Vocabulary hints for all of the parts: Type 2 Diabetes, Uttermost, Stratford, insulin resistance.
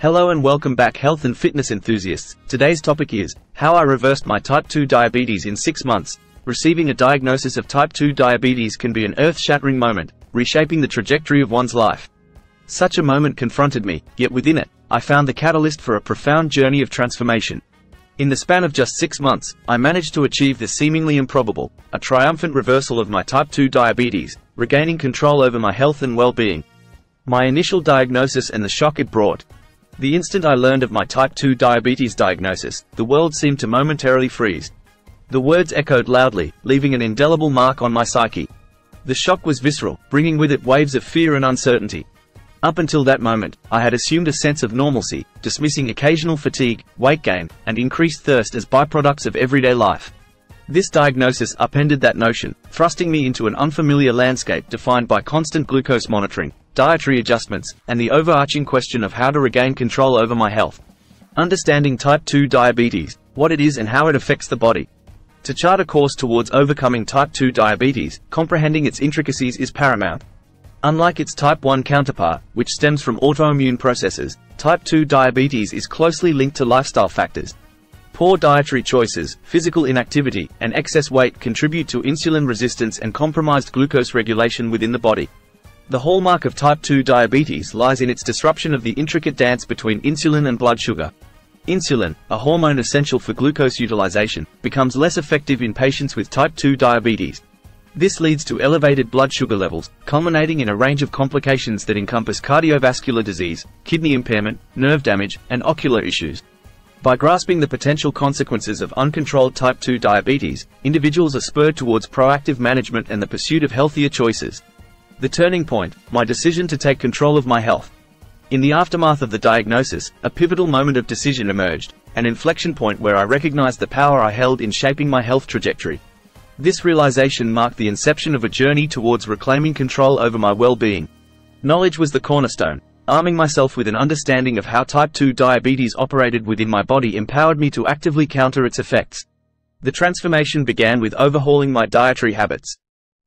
Hello and welcome back, health and fitness enthusiasts. Today's topic is, how I reversed my type 2 diabetes in 6 months. Receiving a diagnosis of type 2 diabetes can be an earth-shattering moment, reshaping the trajectory of one's life. Such a moment confronted me, yet within it, I found the catalyst for a profound journey of transformation. In the span of just 6 months, I managed to achieve the seemingly improbable, a triumphant reversal of my type 2 diabetes, regaining control over my health and well-being. My initial diagnosis and the shock it brought. The instant I learned of my type 2 diabetes diagnosis, the world seemed to momentarily freeze. The words echoed loudly, leaving an indelible mark on my psyche. The shock was visceral, bringing with it waves of fear and uncertainty. Up until that moment, I had assumed a sense of normalcy, dismissing occasional fatigue, weight gain, and increased thirst as byproducts of everyday life. This diagnosis upended that notion, thrusting me into an unfamiliar landscape defined by constant glucose monitoring, dietary adjustments, and the overarching question of how to regain control over my health. Understanding type 2 diabetes, what it is and how it affects the body. To chart a course towards overcoming type 2 diabetes, comprehending its intricacies is paramount. Unlike its type 1 counterpart, which stems from autoimmune processes, type 2 diabetes is closely linked to lifestyle factors. Poor dietary choices, physical inactivity, and excess weight contribute to insulin resistance and compromised glucose regulation within the body. The hallmark of type 2 diabetes lies in its disruption of the intricate dance between insulin and blood sugar. Insulin, a hormone essential for glucose utilization, becomes less effective in patients with type 2 diabetes. This leads to elevated blood sugar levels, culminating in a range of complications that encompass cardiovascular disease, kidney impairment, nerve damage, and ocular issues. By grasping the potential consequences of uncontrolled type 2 diabetes, individuals are spurred towards proactive management and the pursuit of healthier choices. The turning point, my decision to take control of my health. In the aftermath of the diagnosis, a pivotal moment of decision emerged, an inflection point where I recognized the power I held in shaping my health trajectory. This realization marked the inception of a journey towards reclaiming control over my well-being. Knowledge was the cornerstone. Arming myself with an understanding of how type 2 diabetes operated within my body empowered me to actively counter its effects. The transformation began with overhauling my dietary habits.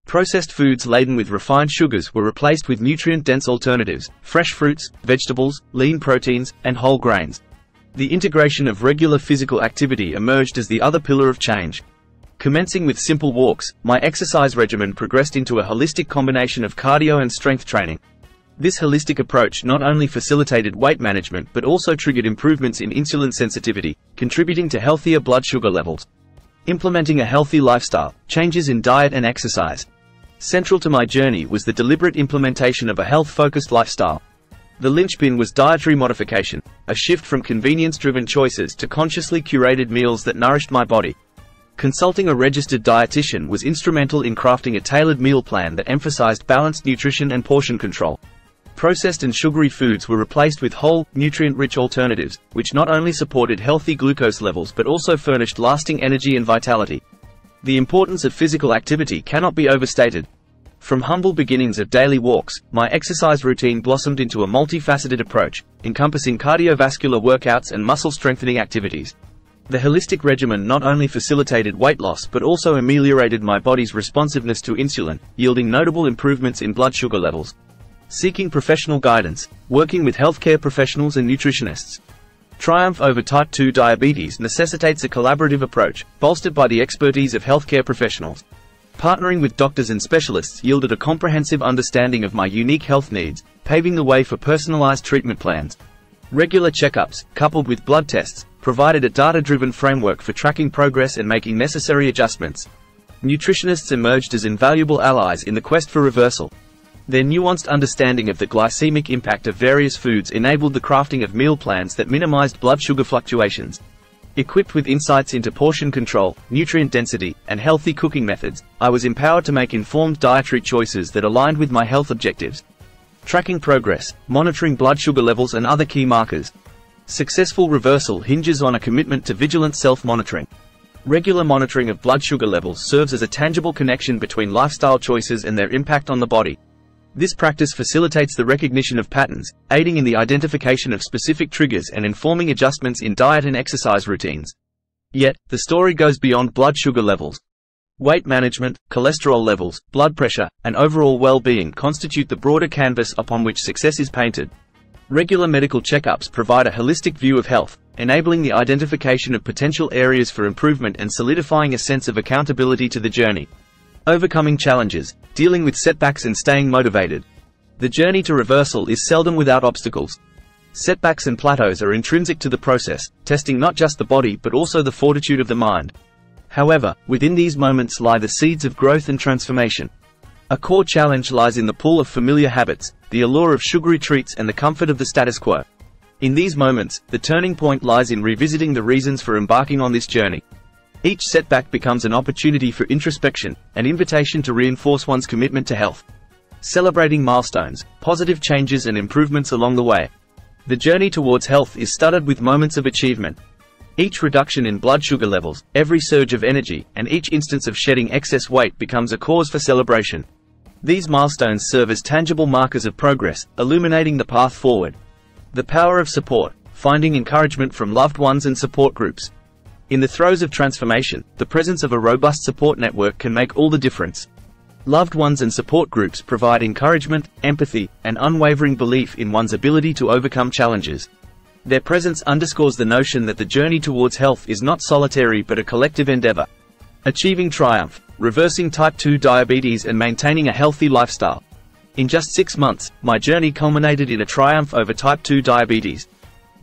Processed foods laden with refined sugars were replaced with nutrient-dense alternatives, fresh fruits, vegetables, lean proteins, and whole grains. The integration of regular physical activity emerged as the other pillar of change. Commencing with simple walks, my exercise regimen progressed into a holistic combination of cardio and strength training. This holistic approach not only facilitated weight management but also triggered improvements in insulin sensitivity, contributing to healthier blood sugar levels. Implementing a healthy lifestyle, changes in diet and exercise. Central to my journey was the deliberate implementation of a health-focused lifestyle. The linchpin was dietary modification, a shift from convenience-driven choices to consciously curated meals that nourished my body. Consulting a registered dietitian was instrumental in crafting a tailored meal plan that emphasized balanced nutrition and portion control. Processed and sugary foods were replaced with whole, nutrient-rich alternatives, which not only supported healthy glucose levels but also furnished lasting energy and vitality. The importance of physical activity cannot be overstated. From humble beginnings of daily walks, my exercise routine blossomed into a multifaceted approach, encompassing cardiovascular workouts and muscle-strengthening activities. The holistic regimen not only facilitated weight loss but also ameliorated my body's responsiveness to insulin, yielding notable improvements in blood sugar levels. Seeking professional guidance, working with healthcare professionals and nutritionists. Triumph over type 2 diabetes necessitates a collaborative approach, bolstered by the expertise of healthcare professionals. Partnering with doctors and specialists yielded a comprehensive understanding of my unique health needs, paving the way for personalized treatment plans. Regular checkups, coupled with blood tests, provided a data-driven framework for tracking progress and making necessary adjustments. Nutritionists emerged as invaluable allies in the quest for reversal. Their nuanced understanding of the glycemic impact of various foods enabled the crafting of meal plans that minimized blood sugar fluctuations. Equipped with insights into portion control, nutrient density, and healthy cooking methods, I was empowered to make informed dietary choices that aligned with my health objectives. Tracking progress, monitoring blood sugar levels and other key markers. Successful reversal hinges on a commitment to vigilant self-monitoring. Regular monitoring of blood sugar levels serves as a tangible connection between lifestyle choices and their impact on the body. This practice facilitates the recognition of patterns, aiding in the identification of specific triggers and informing adjustments in diet and exercise routines. Yet, the story goes beyond blood sugar levels. Weight management, cholesterol levels, blood pressure, and overall well-being constitute the broader canvas upon which success is painted. Regular medical checkups provide a holistic view of health, enabling the identification of potential areas for improvement and solidifying a sense of accountability to the journey. Overcoming challenges, dealing with setbacks and staying motivated. The journey to reversal is seldom without obstacles. Setbacks and plateaus are intrinsic to the process, testing not just the body but also the fortitude of the mind. However, within these moments lie the seeds of growth and transformation. A core challenge lies in the pull of familiar habits, the allure of sugary treats and the comfort of the status quo. In these moments, the turning point lies in revisiting the reasons for embarking on this journey. Each setback becomes an opportunity for introspection, an invitation to reinforce one's commitment to health. Celebrating milestones, positive changes and improvements along the way. The journey towards health is studded with moments of achievement. Each reduction in blood sugar levels, every surge of energy, and each instance of shedding excess weight becomes a cause for celebration. These milestones serve as tangible markers of progress, illuminating the path forward. The power of support, finding encouragement from loved ones and support groups. In the throes of transformation, the presence of a robust support network can make all the difference. Loved ones and support groups provide encouragement, empathy, and unwavering belief in one's ability to overcome challenges. Their presence underscores the notion that the journey towards health is not solitary but a collective endeavor. Achieving triumph, reversing type 2 diabetes and maintaining a healthy lifestyle. In just 6 months, my journey culminated in a triumph over type 2 diabetes.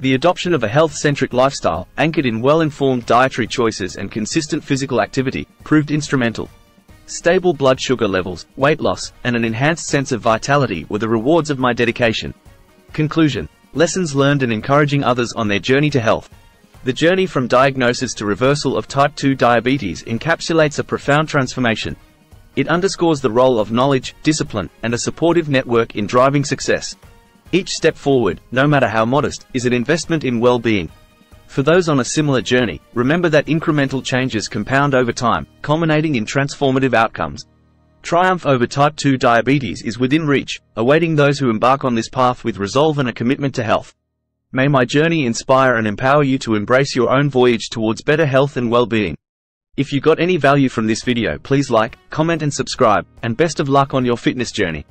The adoption of a health-centric lifestyle, anchored in well-informed dietary choices and consistent physical activity, proved instrumental. Stable blood sugar levels, weight loss, and an enhanced sense of vitality were the rewards of my dedication. Conclusion. Lessons learned and encouraging others on their journey to health. The journey from diagnosis to reversal of type 2 diabetes encapsulates a profound transformation. It underscores the role of knowledge, discipline, and a supportive network in driving success. Each step forward, no matter how modest, is an investment in well-being. For those on a similar journey, remember that incremental changes compound over time, culminating in transformative outcomes. Triumph over type 2 diabetes is within reach, awaiting those who embark on this path with resolve and a commitment to health. May my journey inspire and empower you to embrace your own voyage towards better health and well-being. If you got any value from this video, please like, comment and subscribe, and best of luck on your fitness journey.